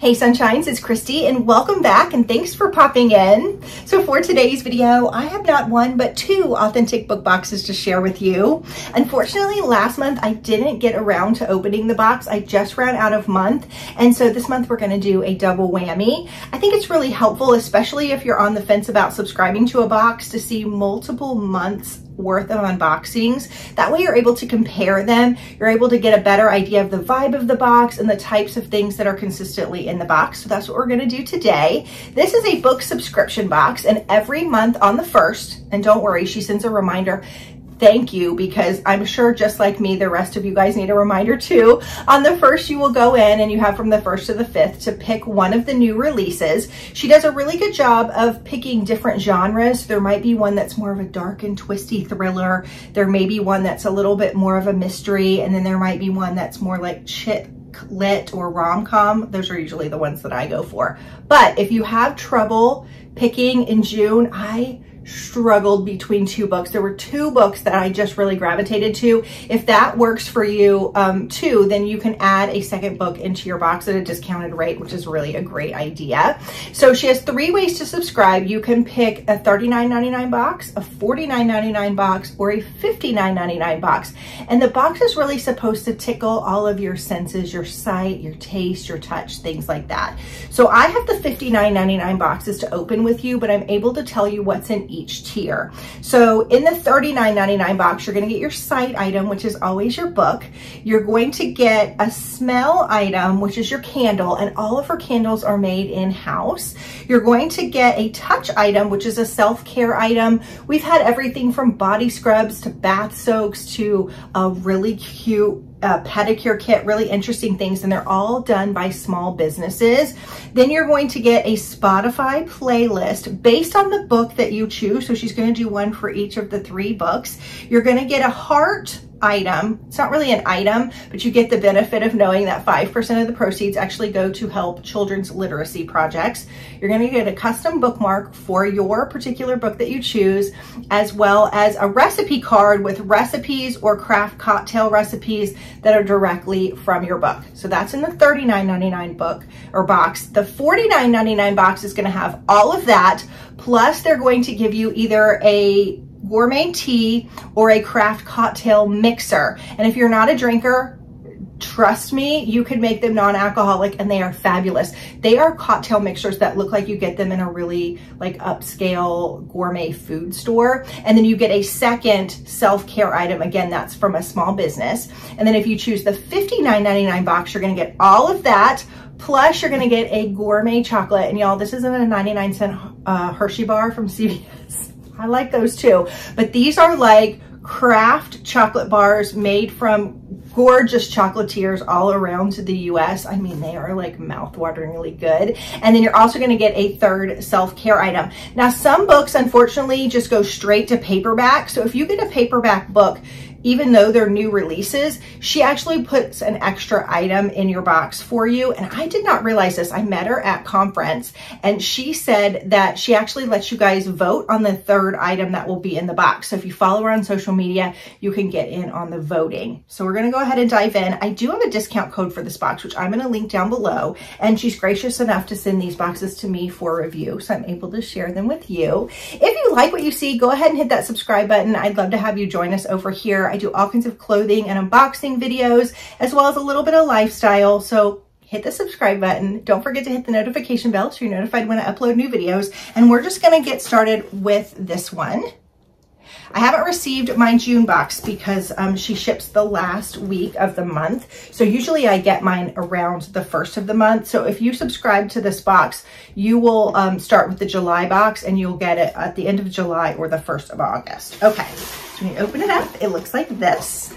Hey Sunshines, it's Christy and welcome back and thanks for popping in. So for today's video, I have not one but two authentic book boxes to share with you. Unfortunately, last month I didn't get around to opening the box. I just ran out of month, and so this month we're going to do a double whammy. I think it's really helpful, especially if you're on the fence about subscribing to a box, to see multiple months worth of unboxings. That way you're able to compare them, you're able to get a better idea of the vibe of the box and the types of things that are consistently in the box. So that's what we're going to do today. This is a book subscription box, and every month on the first, and don't worry, she sends a reminder, thank you, because I'm sure just like me, the rest of you guys need a reminder too. On the first, you will go in and you have from the 1st to the 5th to pick one of the new releases. She does a really good job of picking different genres. There might be one that's more of a dark and twisty thriller. There may be one that's a little bit more of a mystery. And then there might be one that's more like chick lit or rom-com. Those are usually the ones that I go for. But if you have trouble picking in June, I struggled between two books. There were two books that I just really gravitated to. If that works for you too, then you can add a second book into your box at a discounted rate, which is really a great idea. So she has three ways to subscribe. You can pick a $39.99 box, a $49.99 box, or a $59.99 box. And the box is really supposed to tickle all of your senses, your sight, your taste, your touch, things like that. So I have the $59.99 boxes to open with you, but I'm able to tell you what's in each tier. So in the $39.99 box, you're going to get your sight item, which is always your book. You're going to get a smell item, which is your candle, and all of her candles are made in-house. You're going to get a touch item, which is a self-care item. We've had everything from body scrubs to bath soaks to a really cute pedicure kit, really interesting things, and they're all done by small businesses. Then you're going to get a Spotify playlist based on the book that you choose. So she's going to do one for each of the three books. You're going to get a heart item. It's not really an item, but you get the benefit of knowing that 5% of the proceeds actually go to help children's literacy projects. You're going to get a custom bookmark for your particular book that you choose, as well as a recipe card with recipes or craft cocktail recipes that are directly from your book. So that's in the $39.99 book or box. The $49.99 box is going to have all of that, plus they're going to give you either a gourmet tea or a craft cocktail mixer. And if you're not a drinker, trust me, you can make them non-alcoholic and they are fabulous. They are cocktail mixers that look like you get them in a really like upscale gourmet food store. And then you get a second self-care item. Again, that's from a small business. And then if you choose the $59.99 box, you're going to get all of that. Plus, you're going to get a gourmet chocolate. And y'all, this isn't a 99-cent Hershey bar from CVS. I like those too, but these are like craft chocolate bars made from gorgeous chocolatiers all around the US. I mean, they are like mouthwateringly good. And then you're also going to get a third self-care item. Now, some books, unfortunately, just go straight to paperback. So if you get a paperback book, even though they're new releases, she actually puts an extra item in your box for you. And I did not realize this. I met her at conference and she said that she actually lets you guys vote on the third item that will be in the box. So if you follow her on social media, you can get in on the voting. So we're gonna go ahead and dive in. I do have a discount code for this box, which I'm gonna link down below. And she's gracious enough to send these boxes to me for review. So I'm able to share them with you. If you like what you see, go ahead and hit that subscribe button. I'd love to have you join us over here. I do all kinds of clothing and unboxing videos, as well as a little bit of lifestyle. So hit the subscribe button. Don't forget to hit the notification bell so you're notified when I upload new videos. And we're just going to get started with this one. I haven't received my June box because she ships the last week of the month. So usually I get mine around the 1st of the month. So if you subscribe to this box, you will start with the July box and you'll get it at the end of July or the 1st of August. Okay, so when you open it up, it looks like this.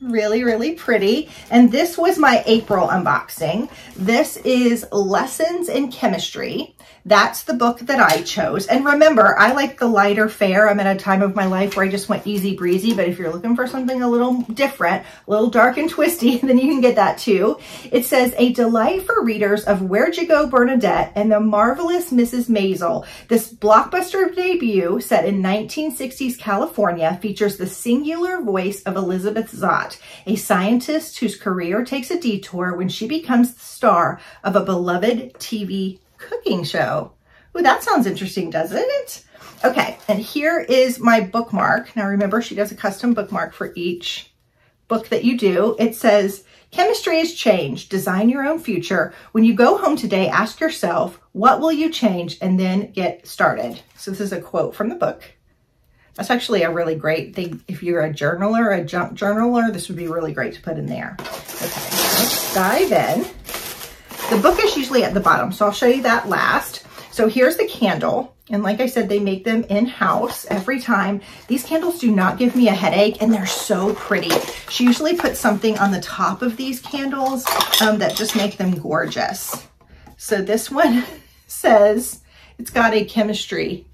Really, really pretty. And this was my April unboxing. This is Lessons in Chemistry. That's the book that I chose. And remember, I like the lighter fare. I'm at a time of my life where I just went easy breezy, but if you're looking for something a little different, a little dark and twisty, then you can get that too. It says, a delight for readers of Where'd You Go Bernadette and The Marvelous Mrs. Maisel. This blockbuster debut set in 1960s California features the singular voice of Elizabeth Zott, a scientist whose career takes a detour when she becomes the star of a beloved TV cooking show. Ooh, that sounds interesting, doesn't it? Okay, and here is my bookmark. Now remember, she does a custom bookmark for each book that you do. It says, chemistry has changed. Design your own future. When you go home today, ask yourself, what will you change? And then get started. So this is a quote from the book. That's actually a really great thing. If you're a journaler, a junk journaler, this would be really great to put in there. Okay, let's dive in. The book is usually at the bottom, so I'll show you that last. So here's the candle. And like I said, they make them in-house every time. These candles do not give me a headache, and they're so pretty. She usually puts something on the top of these candles that just make them gorgeous. So this one says, it's got a chemistry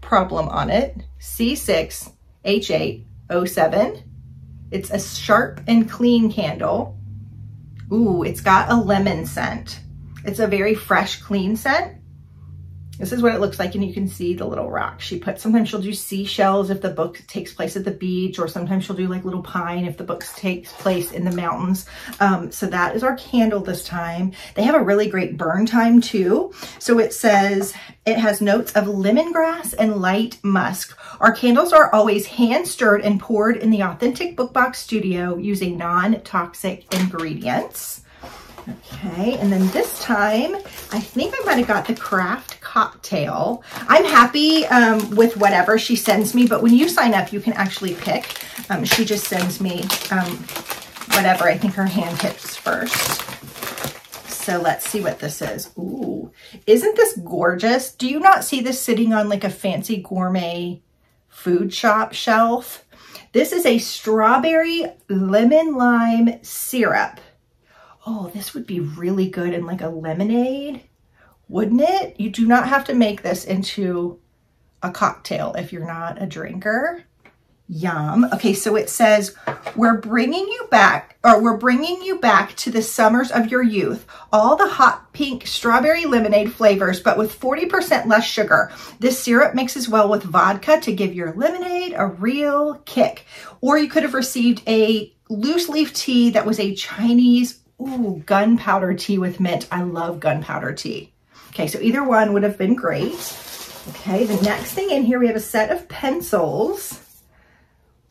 problem on it, C6H8O7. It's a sharp and clean candle. Ooh, it's got a lemon scent. It's a very fresh, clean scent. This is what it looks like, and you can see the little rock she put. Sometimes she'll do seashells if the book takes place at the beach, or sometimes she'll do like little pine if the book takes place in the mountains. So that is our candle this time. They have a really great burn time too. So it says, it has notes of lemongrass and light musk. Our candles are always hand stirred and poured in the Authentic Book Box Studio using non-toxic ingredients. Okay, and then this time, I think I might've got the craft cocktail. I'm happy with whatever she sends me, but when you sign up, you can actually pick. She just sends me whatever. I think her hand hits first. So let's see what this is. Ooh, isn't this gorgeous? Do you not see this sitting on like a fancy gourmet food shop shelf? This is a strawberry lemon lime syrup. Oh, this would be really good in like a lemonade, wouldn't it? You do not have to make this into a cocktail if you're not a drinker. Yum. Okay, so it says, we're bringing you back to the summers of your youth. All the hot pink strawberry lemonade flavors, but with 40% less sugar. This syrup mixes well with vodka to give your lemonade a real kick. Or you could have received a loose leaf tea that was a Chinese ooh, gunpowder tea with mint. I love gunpowder tea. Okay, so either one would have been great. Okay, the next thing in here, we have a set of pencils.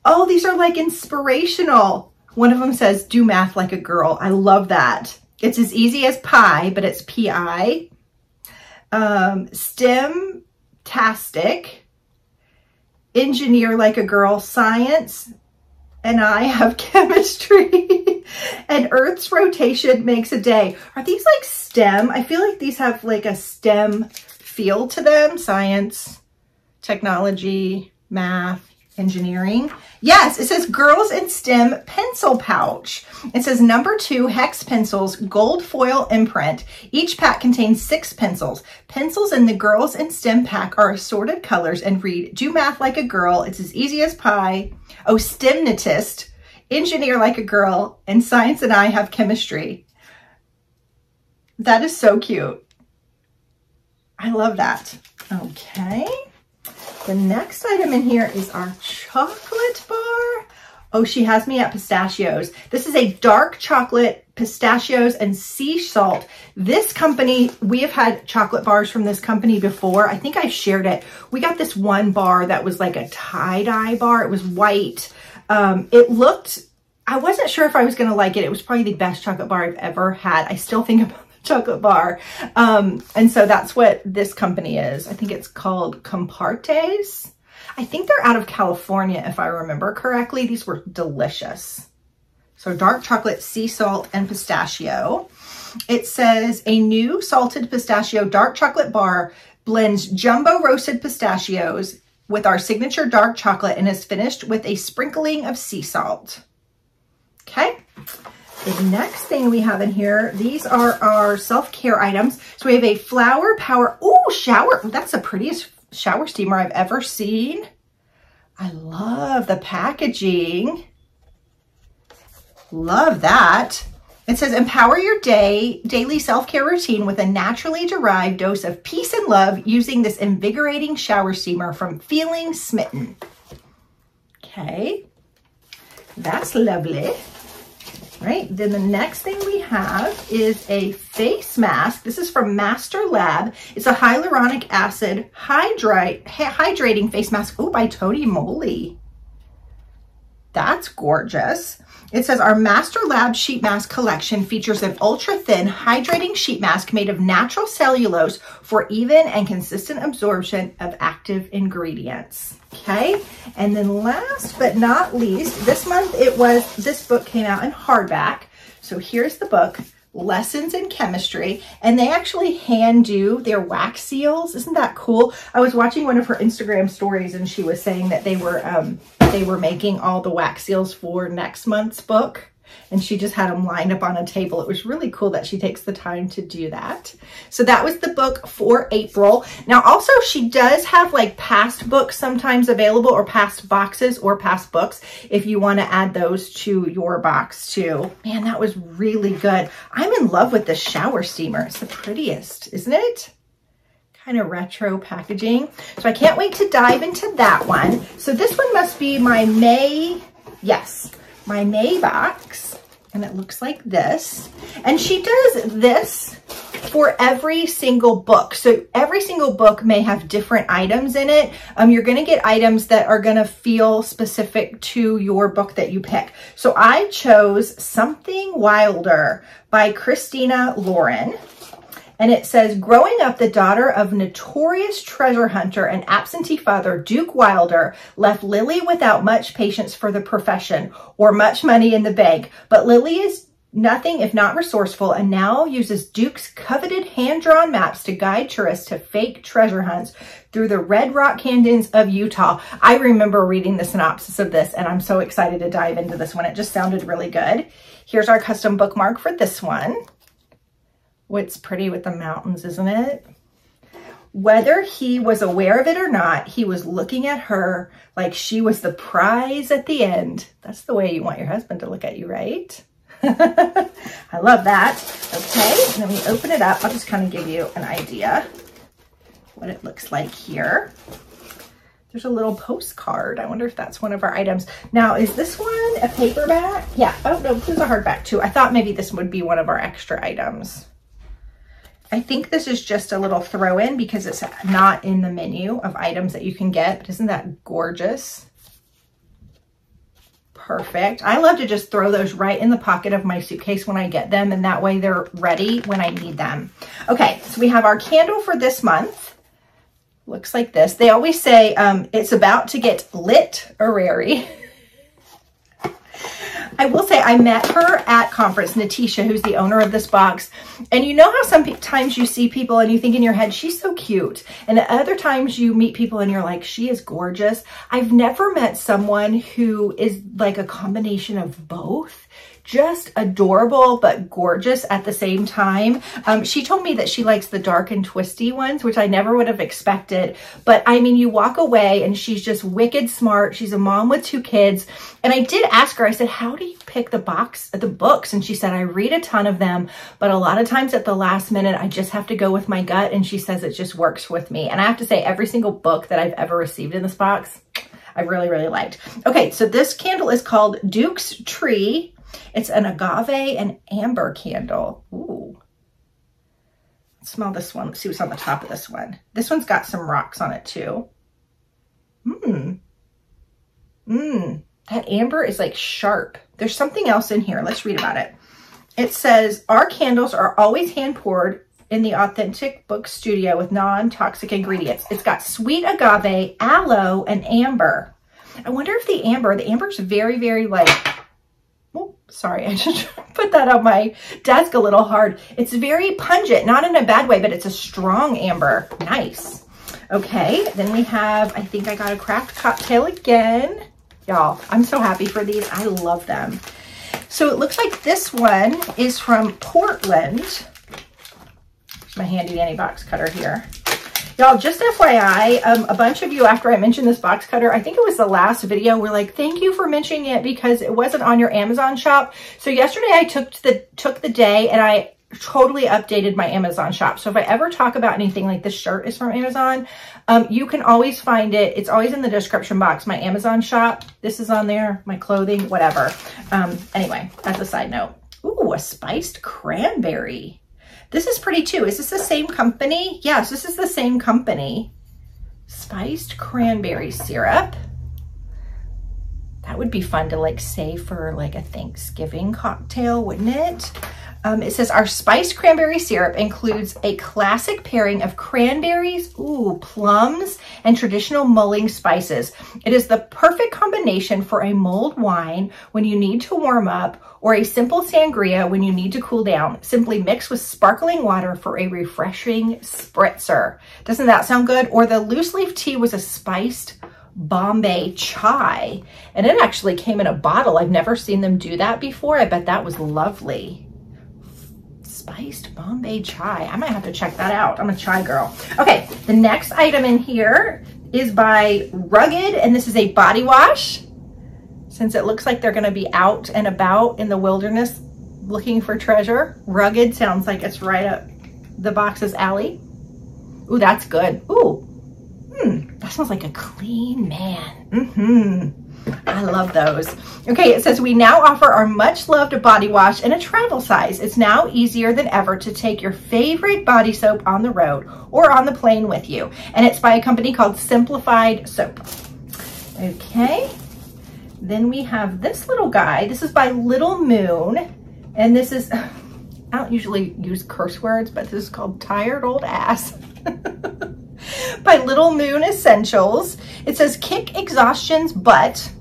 Oh, these are like inspirational. One of them says, do math like a girl. I love that. It's as easy as pie, but it's P-I. STEM-tastic. Engineer like a girl. Science. And I have chemistry and Earth's rotation makes a day. Are these like STEM? I feel like these have like a STEM feel to them. Science, technology, math, engineering. Yes, it says girls in STEM pencil pouch. It says #2 hex pencils, gold foil imprint. Each pack contains 6 pencils. Pencils in the girls in STEM pack are assorted colors and read, do math like a girl. It's as easy as pie. Oh, STEMnatist, engineer like a girl, and science and I have chemistry. That is so cute. I love that. Okay. The next item in here is our chocolate bar. Oh, she has me at pistachios. This is a dark chocolate, pistachios, and sea salt. This company, we have had chocolate bars from this company before. I think I shared it. We got this one bar that was like a tie-dye bar. It was white. It looked, I wasn't sure if I was going to like it. It was probably the best chocolate bar I've ever had. I still think about chocolate bar. And so that's what this company is. I think it's called Compartes. I think they're out of California, if I remember correctly. These were delicious. So dark chocolate, sea salt, and pistachio. It says a new salted pistachio dark chocolate bar blends jumbo roasted pistachios with our signature dark chocolate and is finished with a sprinkling of sea salt. Okay. The next thing we have in here, these are our self-care items. So we have a flower power, ooh, shower. That's the prettiest shower steamer I've ever seen. I love the packaging. Love that. It says, empower your daily self-care routine with a naturally derived dose of peace and love using this invigorating shower steamer from Feeling Smitten. Okay, that's lovely. All right, then the next thing we have is a face mask. This is from Master Lab. It's a hyaluronic acid hydrating face mask, oh, by Tony Moly. That's gorgeous. It says our Master Lab sheet mask collection features an ultra-thin hydrating sheet mask made of natural cellulose for even and consistent absorption of active ingredients. Okay, and then last but not least, this month this book came out in hardback. So here's the book, Lessons in Chemistry, and they actually hand do their wax seals. Isn't that cool? I was watching one of her Instagram stories and she was saying that they were making all the wax seals for next month's book, and she just had them lined up on a table. It was really cool that she takes the time to do that. So that was the book for April. Now also she does have like past books sometimes available, or past boxes or past books if you want to add those to your box too. Man, that was really good. I'm in love with this shower steamer. It's the prettiest, isn't it? Kind of retro packaging. So I can't wait to dive into that one. So this one must be my May, yes, my May box, and it looks like this. And she does this for every single book. So every single book may have different items in it. You're gonna get items that are gonna feel specific to your book that you pick. So I chose Something Wilder by Christina Lauren. And it says, growing up, the daughter of notorious treasure hunter and absentee father Duke Wilder left Lily without much patience for the profession or much money in the bank. But Lily is nothing if not resourceful, and now uses Duke's coveted hand-drawn maps to guide tourists to fake treasure hunts through the Red Rock Canyons of Utah. I remember reading the synopsis of this, and I'm so excited to dive into this one. It just sounded really good. Here's our custom bookmark for this one. What's pretty with the mountains, isn't it? Whether he was aware of it or not, he was looking at her like she was the prize at the end. That's the way you want your husband to look at you, right? I love that. Okay, and then we open it up. I'll just kind of give you an idea what it looks like here. There's a little postcard. I wonder if that's one of our items. Now, is this one a paperback? Yeah. Oh, no, this is a hardback too. I thought maybe this would be one of our extra items. I think this is just a little throw in because it's not in the menu of items that you can get. But isn't that gorgeous? Perfect. I love to just throw those right in the pocket of my suitcase when I get them, and that way they're ready when I need them. Okay, so we have our candle for this month. Looks like this. They always say it's about to get lit-erary. I will say I met her at conference, Natisha, who's the owner of this box. And you know how sometimes you see people and you think in your head, she's so cute. And other times you meet people and you're like, she is gorgeous. I've never met someone who is like a combination of both. Just adorable, but gorgeous at the same time. She told me that she likes the dark and twisty ones, which I never would have expected. But I mean, you walk away and she's just wicked smart. She's a mom with 2 kids. And I did ask her, I said, how do you pick the books? And she said, I read a ton of them, but a lot of times at the last minute, I just have to go with my gut. And she says, it just works with me. And I have to say, every single book that I've ever received in this box, I really, really liked. Okay, so this candle is called Duke's Tree. It's an agave and amber candle. Ooh. Let's smell this one. Let's see what's on the top of this one. This one's got some rocks on it too. Mmm. Mmm. That amber is like sharp. There's something else in here. Let's read about it. It says, our candles are always hand poured in the authentic book studio with non-toxic ingredients. It's got sweet agave, aloe, and amber. I wonder if the amber's very, very light. Sorry, I should put that on my desk a little hard. It's very pungent, not in a bad way, but it's a strong amber. Nice. Okay, then we have, I think I got a craft cocktail again. Y'all, I'm so happy for these. I love them. So it looks like this one is from Portland. There's my handy dandy box cutter here. Y'all, just FYI, a bunch of you, after I mentioned this box cutter, I think it was the last video, we're like, thank you for mentioning it because it wasn't on your Amazon shop. So yesterday I took the day and I totally updated my Amazon shop. So if I ever talk about anything like this shirt is from Amazon, you can always find it. It's always in the description box, my Amazon shop. This is on there, my clothing, whatever. Anyway, that's a side note. Ooh, a spiced cranberry. This is pretty too. Is this the same company? Yes, this is the same company. Spiced cranberry syrup. That would be fun to like save for like a Thanksgiving cocktail, wouldn't it? It says our spiced cranberry syrup includes a classic pairing of cranberries, ooh, plums, and traditional mulling spices. It is the perfect combination for a mulled wine when you need to warm up or a simple sangria when you need to cool down. Simply mix with sparkling water for a refreshing spritzer. Doesn't that sound good? Or the loose leaf tea was a spiced Bombay chai, and it actually came in a bottle. I've never seen them do that before. I bet that was lovely. Spiced Bombay chai. I might have to check that out. I'm a chai girl. Okay, the next item in here is by Rugged, and this is a body wash. Since it looks like they're going to be out and about in the wilderness looking for treasure, Rugged sounds like it's right up the box's alley. Ooh, that's good. Ooh, that smells like a clean man. I love those. Okay, it says we now offer our much loved body wash in a travel size. It's now easier than ever to take your favorite body soap on the road or on the plane with you. And it's by a company called Simplified Soap. Okay, then we have this little guy. This is by Little Moon. And this is, I don't usually use curse words, but this is called Tired Old Ass. By Little Moon Essentials. It says kick exhaustion's butt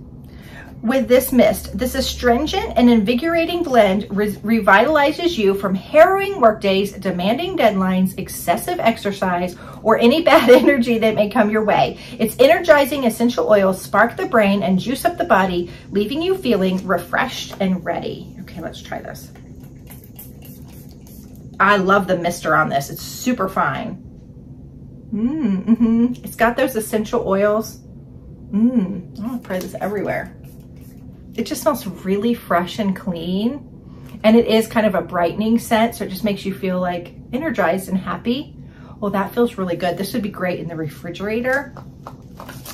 with this mist. This astringent and invigorating blend revitalizes you from harrowing workdays, demanding deadlines, excessive exercise, or any bad energy that may come your way. Its energizing essential oils spark the brain and juice up the body, leaving you feeling refreshed and ready. Okay, let's try this. I love the mister on this. It's super fine. It's got those essential oils. I'm gonna try this everywhere. It just smells really fresh and clean. And it is kind of a brightening scent, so it just makes you feel like energized and happy. Well, that feels really good. This would be great in the refrigerator.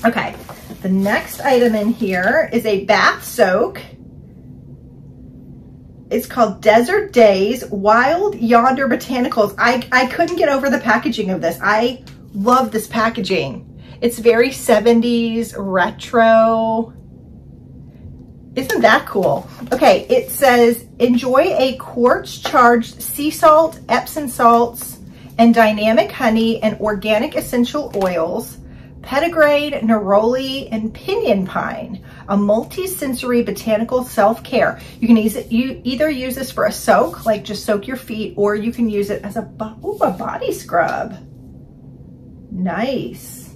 Okay, the next item in here is a bath soak. It's called Desert Days Wild Yonder Botanicals. I couldn't get over the packaging of this. I love this packaging. It's very 70s retro. Isn't that cool? Okay, it says, enjoy a quartz charged sea salt, Epsom salts, and dynamic honey and organic essential oils, petitgrain, neroli, and pinion pine, a multi-sensory botanical self-care. You can either use this for a soak, like just soak your feet, or you can use it as a body scrub. Nice.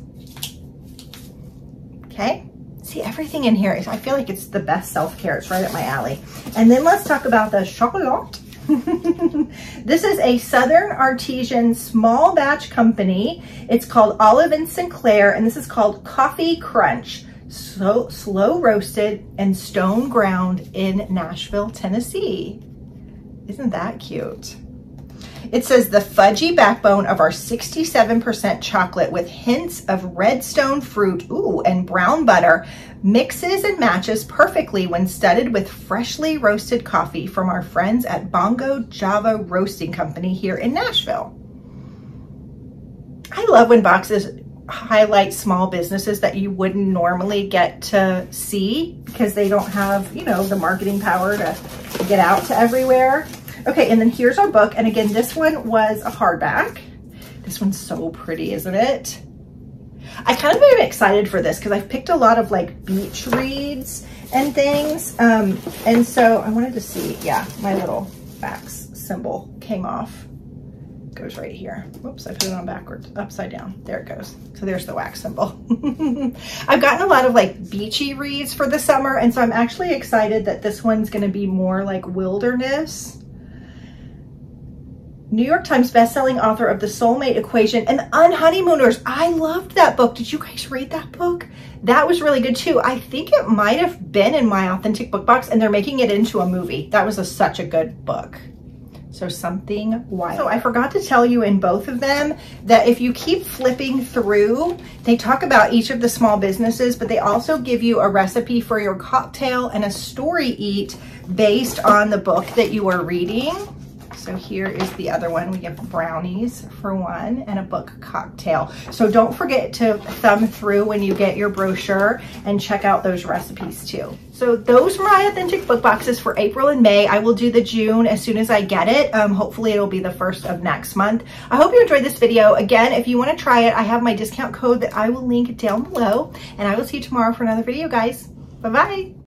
Okay, see everything in here. I feel like it's the best self-care. It's right up my alley. And then let's talk about the chocolate. This is a Southern Artisan small batch company. It's called Olive and Sinclair, and this is called Coffee Crunch. So slow roasted and stone ground in Nashville, Tennessee. Isn't that cute? It says the fudgy backbone of our 67% chocolate with hints of redstone fruit, ooh, and brown butter mixes and matches perfectly when studded with freshly roasted coffee from our friends at Bongo Java Roasting Company here in Nashville. I love when boxes highlight small businesses that you wouldn't normally get to see because they don't have, you know, the marketing power to get out to everywhere. Okay, and then here's our book. And again, this one was a hardback. This one's so pretty, isn't it? I kind of am excited for this because I've picked a lot of like beach reads and things. And so I wanted to see, yeah, my little fax symbol came off. goes right here. Whoops, I put it on backwards, upside down. There it goes. So there's the wax symbol. I've gotten a lot of like beachy reads for the summer, and so I'm actually excited that this one's gonna be more like wilderness. New York Times bestselling author of The Soulmate Equation and Unhoneymooners. I loved that book. Did you guys read that book? That was really good too. I think it might have been in my authentic book box, and they're making it into a movie. That was such a good book. So Something Wilder. So I forgot to tell you in both of them that if you keep flipping through, they talk about each of the small businesses, but they also give you a recipe for your cocktail and a story eat based on the book that you are reading. So here is the other one. We get brownies for one and a book cocktail. So don't forget to thumb through when you get your brochure and check out those recipes too. So those were my authentic book boxes for April and May. I will do the June as soon as I get it. Hopefully it'll be the first of next month. I hope you enjoyed this video. Again, if you want to try it, I have my discount code that I will link down below, and I will see you tomorrow for another video, guys. Bye-bye.